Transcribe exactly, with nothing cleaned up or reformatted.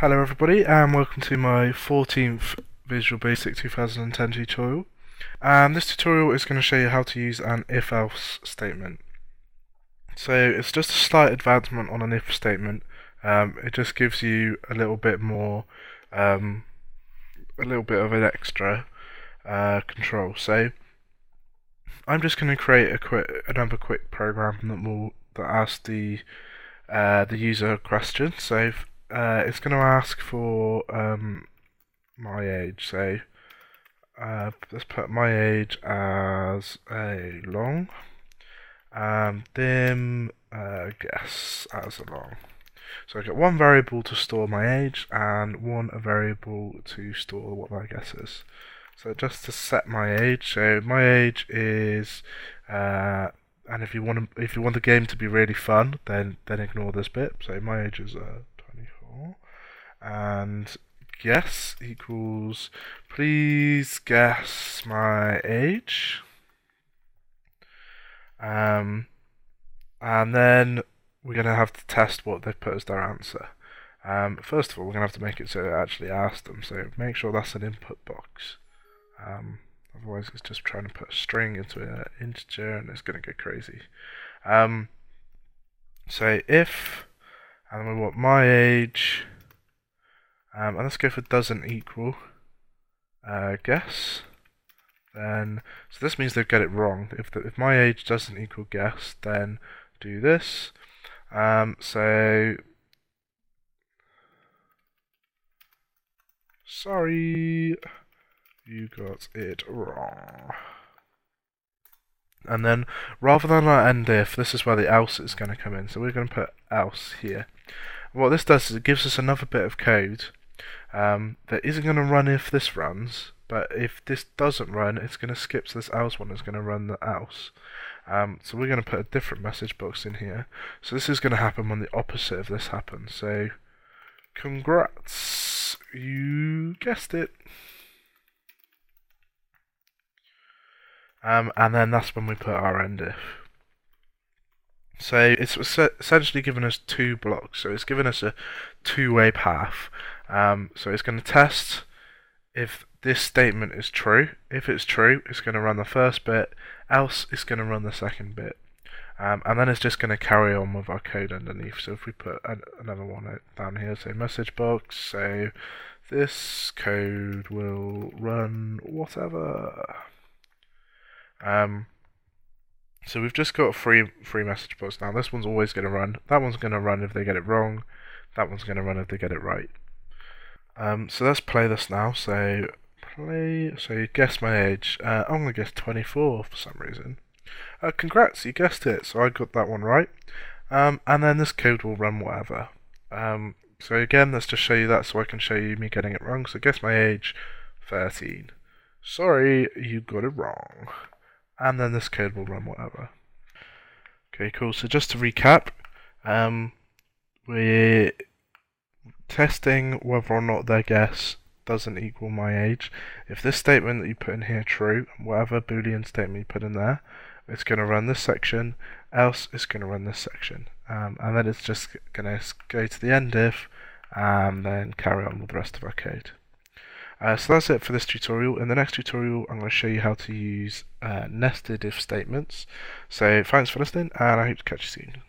Hello everybody and welcome to my fourteenth Visual Basic two thousand ten tutorial. And this tutorial is going to show you how to use an if-else statement. So it's just a slight advancement on an if statement. Um, it just gives you a little bit more, um, a little bit of an extra uh, control. So I'm just going to create a quick, another quick program that will that asks the uh, the user a question. So if, Uh, it's going to ask for um, my age, so uh, let's put my age as a long, and dim uh, guess as a long. So I get one variable to store my age and one a variable to store what my guess is. So just to set my age, so my age is, uh, and if you want to, if you want the game to be really fun, then then ignore this bit. So my age is a uh, and guess equals please guess my age, um, and then we're going to have to test what they've put as their answer. Um, first of all, we're going to have to make it so it actually asks them, so make sure that's an input box, um, otherwise it's just trying to put a string into an integer and it's going to go crazy. Um, so if, and we want my age, um, and let's go for doesn't equal uh, guess. Then, so this means they've got it wrong. If the, if my age doesn't equal guess, then do this. Um, so sorry, you got it wrong. And then rather than our end if, this is where the else is going to come in. So we're going to put else here. What this does is it gives us another bit of code um, that isn't going to run if this runs, but if this doesn't run, it's going to skip, so this else one is going to run the else. Um, so we're going to put a different message box in here. So this is going to happen when the opposite of this happens. So congrats, you guessed it. Um, and then that's when we put our end if. So it's essentially given us two blocks. So it's given us a two-way path. Um, so it's going to test if this statement is true. If it's true, it's going to run the first bit. Else, it's going to run the second bit. Um, and then it's just going to carry on with our code underneath. So if we put an, another one down here, so message box, so this code will run whatever. Um, so we've just got three three message boxes now. This one's always going to run. That one's going to run if they get it wrong. That one's going to run if they get it right. Um, so let's play this now. So play. So you guess my age. Uh, I'm going to guess twenty-four for some reason. Uh, congrats, you guessed it. So I got that one right. Um, and then this code will run whatever. Um, so again, let's just show you that so I can show you me getting it wrong. So guess my age, thirteen. Sorry, you got it wrong. And then this code will run whatever. Okay, cool. So just to recap, um, we're testing whether or not their guess doesn't equal my age. If this statement that you put in here true, whatever Boolean statement you put in there, it's going to run this section. Else, it's going to run this section. Um, and then it's just going to go to the end if, and then carry on with the rest of our code. Uh, so that's it for this tutorial. In the next tutorial, I'm going to show you how to use uh, nested if statements. So thanks for listening, and I hope to catch you soon.